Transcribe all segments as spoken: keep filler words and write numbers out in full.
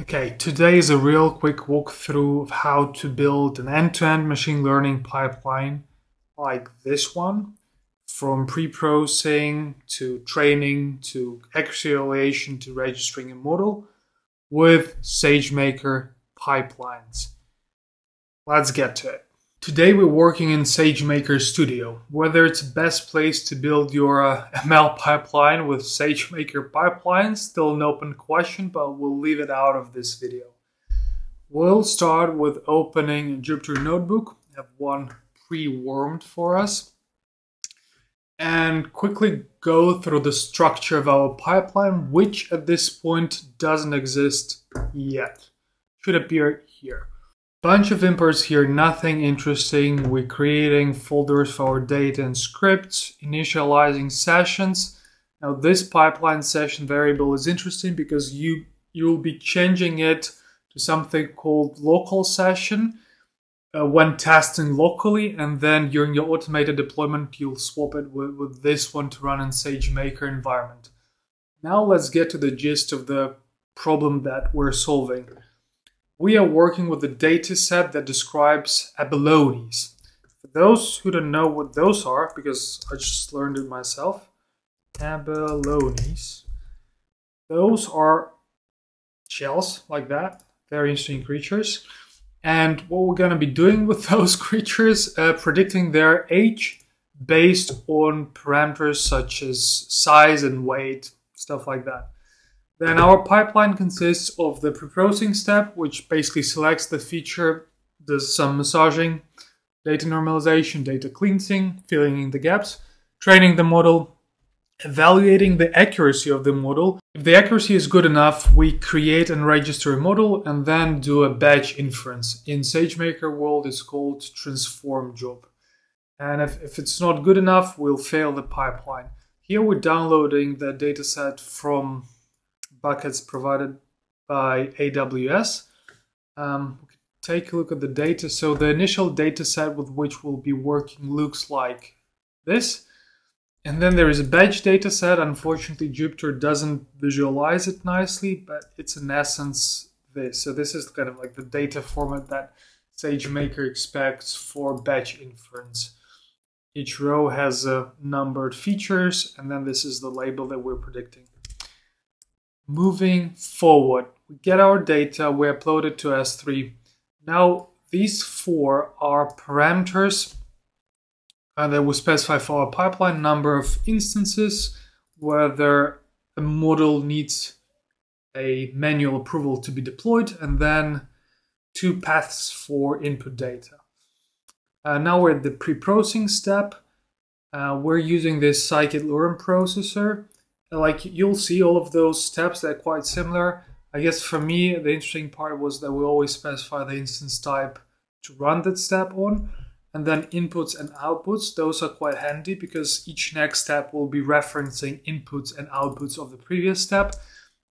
Okay, today is a real quick walkthrough of how to build an end-to-end machine learning pipeline like this one, from pre-processing to training to accuracy evaluation to registering a model with SageMaker Pipelines. Let's get to it. Today we're working in SageMaker Studio. Whether it's the best place to build your uh, M L pipeline with SageMaker Pipelines, still an open question, but we'll leave it out of this video. We'll start with opening a Jupyter Notebook. I have one pre-warmed for us. And quickly go through the structure of our pipeline, which at this point doesn't exist yet. Should appear here. Bunch of imports here, nothing interesting. We're creating folders for our data and scripts, initializing sessions. Now this pipeline session variable is interesting because you you'll be changing it to something called local session uh, when testing locally, and then during your automated deployment you'll swap it with, with this one to run in SageMaker environment. Now let's get to the gist of the problem that we're solving. We are working with a dataset that describes abalones. For those who don't know what those are, because I just learned it myself, abalones. Those are shells like that, very interesting creatures. And what we're going to be doing with those creatures, uh, predicting their age based on parameters such as size and weight, stuff like that. Then our pipeline consists of the pre-processing step, which basically selects the feature, does some massaging, data normalization, data cleansing, filling in the gaps, training the model, evaluating the accuracy of the model. If the accuracy is good enough, we create and register a model and then do a batch inference. In SageMaker world, it's called transform job. And if, if it's not good enough, we'll fail the pipeline. Here we're downloading the dataset from buckets provided by A W S. Um, we can take a look at the data. So the initial data set with which we'll be working looks like this. And then there is a batch data set. Unfortunately, Jupyter doesn't visualize it nicely, but it's in essence this. So this is kind of like the data format that SageMaker expects for batch inference. Each row has uh, numbered features, and then this is the label that we're predicting. Moving forward, we get our data, we upload it to S three. Now these four are parameters uh, that we specify for our pipeline, number of instances, whether a model needs a manual approval to be deployed, and then two paths for input data. Uh, now we're at the pre-processing step. Uh, we're using this scikit-learn processor. Like you'll see all of those steps, they're quite similar. I guess for me, the interesting part was that we always specify the instance type to run that step on. And then inputs and outputs, those are quite handy because each next step will be referencing inputs and outputs of the previous step.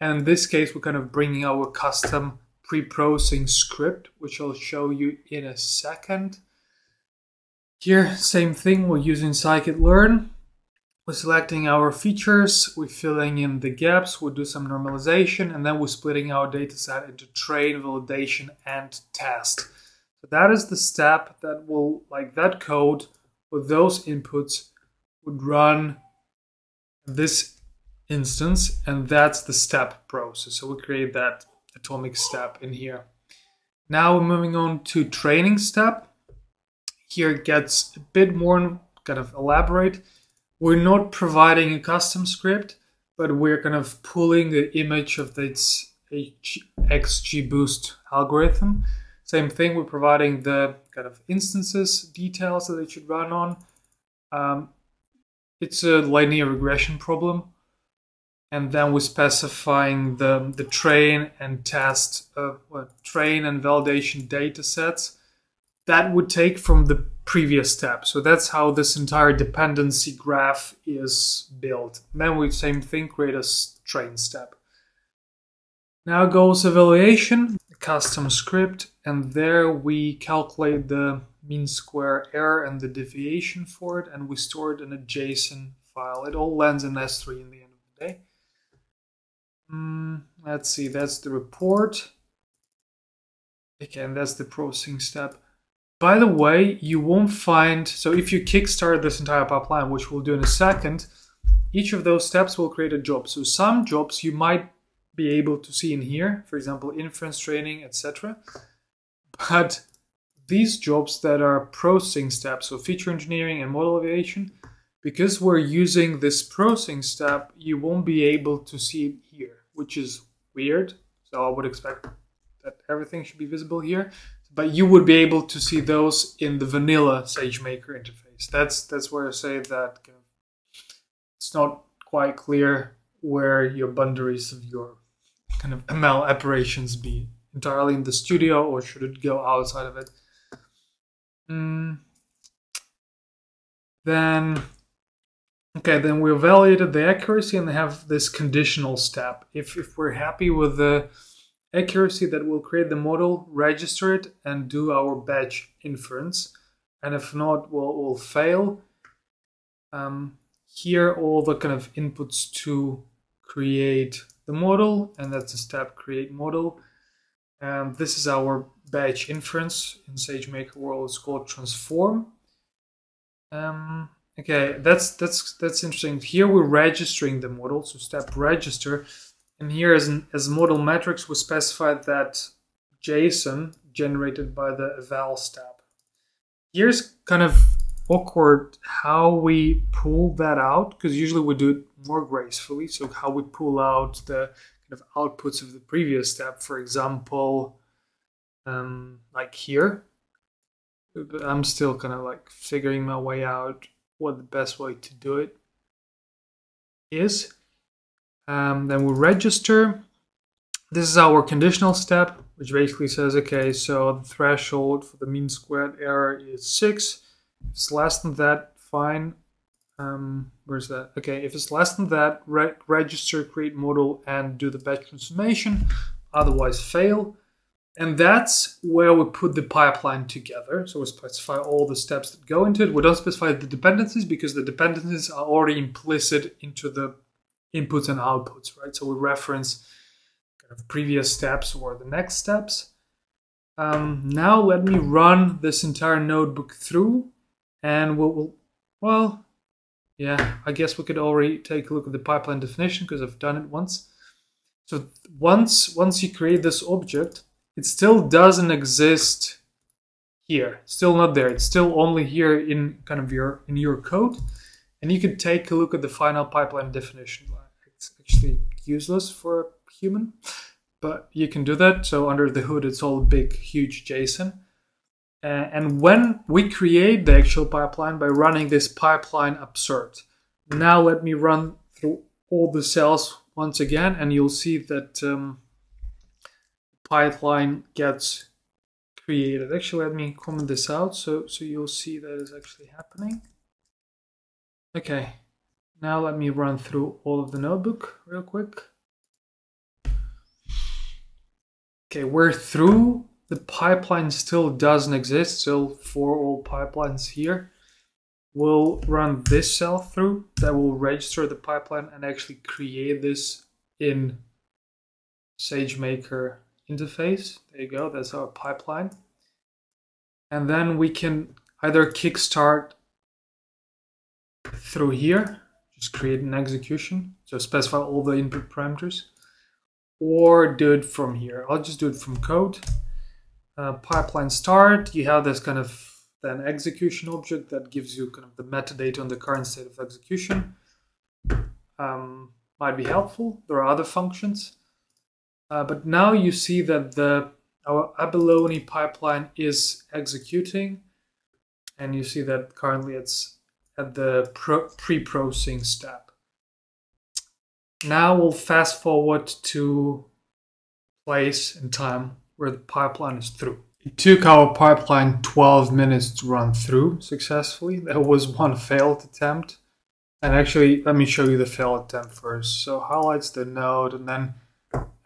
And in this case, we're kind of bringing our custom pre-processing script, which I'll show you in a second. Here, same thing, we're using scikit-learn. We're selecting our features, we're filling in the gaps, we'll do some normalization, and then we're splitting our data set into train, validation, and test. So that is the step that will, like that code with those inputs, would run this instance, and that's the step process. So we create that atomic step in here. Now we're moving on to training step. Here it gets a bit more kind of elaborate. We're not providing a custom script, but we're kind of pulling the image of this X G boost algorithm. Same thing, we're providing the kind of instances, details that it should run on. Um, it's a linear regression problem. And then we're specifying the, the train and test, uh, well, train and validation data sets that would take from the previous step. So that's how this entire dependency graph is built. And then we, same thing, create a train step. Now goes evaluation, custom script, and there we calculate the mean square error and the deviation for it, and we store it in a JSON file. It all lands in S three in the end of the day. Mm, let's see, that's the report. Again, that's the processing step. By the way, you won't find, so if you kickstart this entire pipeline, which we'll do in a second, each of those steps will create a job. So some jobs you might be able to see in here, for example, inference training, et cetera. But these jobs that are processing steps, so feature engineering and model evaluation, because we're using this processing step, you won't be able to see it here, which is weird. So I would expect that everything should be visible here, but you would be able to see those in the vanilla SageMaker interface. That's that's where I say that kind of, it's not quite clear where your boundaries of your kind of M L operations be, entirely in the studio or should it go outside of it. Mm. Then, okay, then we evaluated the accuracy and have this conditional step. If, if we're happy with the accuracy, that will create the model, register it, and do our batch inference. And if not, we'll, we'll fail. Um, here, all the kind of inputs to create the model, and that's the step create model. And this is our batch inference in SageMaker world. It's called transform. Um, okay, that's that's that's interesting. Here we're registering the model, so step register. And here, as, an, as model metrics, we specify that JSON generated by the eval step. Here's kind of awkward how we pull that out, because usually we do it more gracefully. So how we pull out the kind of outputs of the previous step, for example, um, like here. But I'm still kind of like figuring my way out what the best way to do it is. Um, then we register. This is our conditional step, which basically says, okay, so the threshold for the mean squared error is six. If it's less than that, fine. Um, where's that? Okay, if it's less than that, re register, create model, and do the batch transformation. Otherwise, fail. And that's where we put the pipeline together. So we specify all the steps that go into it. We don't specify the dependencies because the dependencies are already implicit into the inputs and outputs, right? So we reference kind of previous steps or the next steps. Um, now let me run this entire notebook through, and we'll, we'll, well, yeah, I guess we could already take a look at the pipeline definition because I've done it once. So once, once you create this object, it still doesn't exist here, still not there. It's still only here in kind of your, in your code. And you can take a look at the final pipeline definition. It's actually useless for a human, but you can do that. So under the hood, it's all big, huge JSON. Uh, and when we create the actual pipeline by running this pipeline absurd, now let me run through all the cells once again, and you'll see that um, pipeline gets created. Actually, let me comment this out so, so you'll see that is actually happening. Okay, now let me run through all of the notebook real quick. Okay, we're through. The pipeline still doesn't exist, still for all pipelines here. We'll run this cell through that will register the pipeline and actually create this in SageMaker interface. There you go, that's our pipeline. And then we can either kickstart through here, just create an execution, so specify all the input parameters, or do it from here. I'll just do it from code. Uh, pipeline start, you have this kind of an execution object that gives you kind of the metadata on the current state of execution. Um, might be helpful. There are other functions. Uh, but now you see that the our abalone pipeline is executing, and you see that currently it's at the pre-processing step. Now we'll fast forward to place and time where the pipeline is through. It took our pipeline twelve minutes to run through successfully. There was one failed attempt. And actually, let me show you the failed attempt first. So highlights the node and then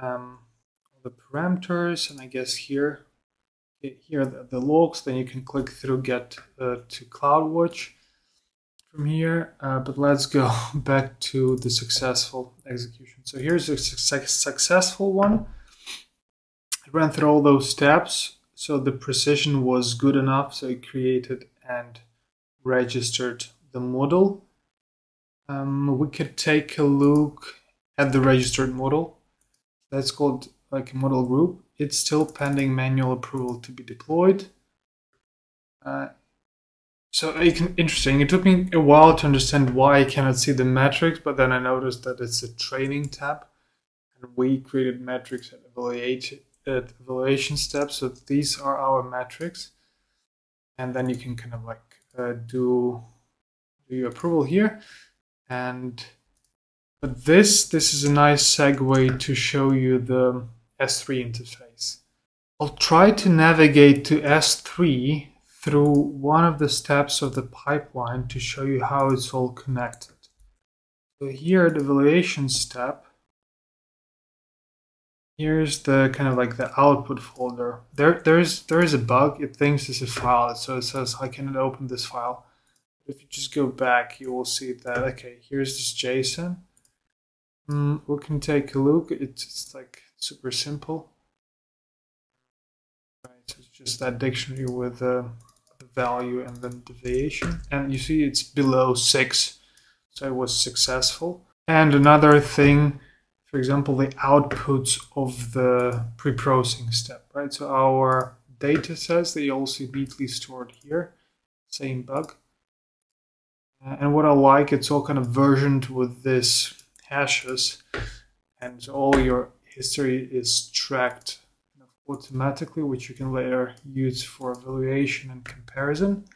um, the parameters, and I guess here, here the, the logs, then you can click through get uh, to CloudWatch. from here, uh, but let's go back to the successful execution. So here's a su successful one. It ran through all those steps, so the precision was good enough, so it created and registered the model. Um, we could take a look at the registered model. That's called like a model group. It's still pending manual approval to be deployed. Uh, so can, interesting, it took me a while to understand why I cannot see the metrics, but then I noticed that it's a training tab and we created metrics at, evaluate, at evaluation steps. So these are our metrics, and then you can kind of like uh, do, do your approval here. And but this this is a nice segue to show you the S three interface. I'll try to navigate to S three through one of the steps of the pipeline to show you how it's all connected. So here at the evaluation step, here's the kind of like the output folder. There there is there is a bug, it thinks it's a file, so it says I cannot open this file. If you just go back, you will see that, okay, here's this JSON. Mm, we can take a look. It's, it's like super simple. Right, so it's just that dictionary with uh, the value and then deviation. And you see it's below six, so it was successful. And another thing, for example, the outputs of the pre-processing step, right? So our data sets, they also neatly stored here, same bug. And what I like, it's all kind of versioned with this hashes, and all your history is tracked automatically, which you can later use for evaluation and comparison.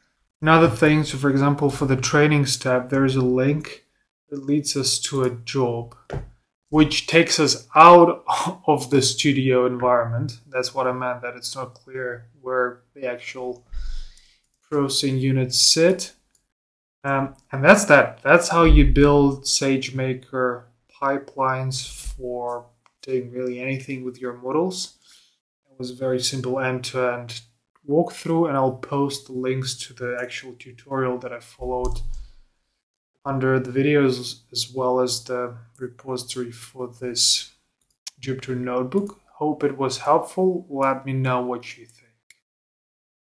Another thing, so for example, for the training step, there is a link that leads us to a job, which takes us out of the studio environment. That's what I meant, that it's not clear where the actual processing units sit. Um, and that's that. That's how you build SageMaker pipelines for doing really anything with your models. It was a very simple end-to-end walkthrough, and I'll post the links to the actual tutorial that I followed under the videos, as well as the repository for this Jupyter Notebook. Hope it was helpful. Let me know what you think.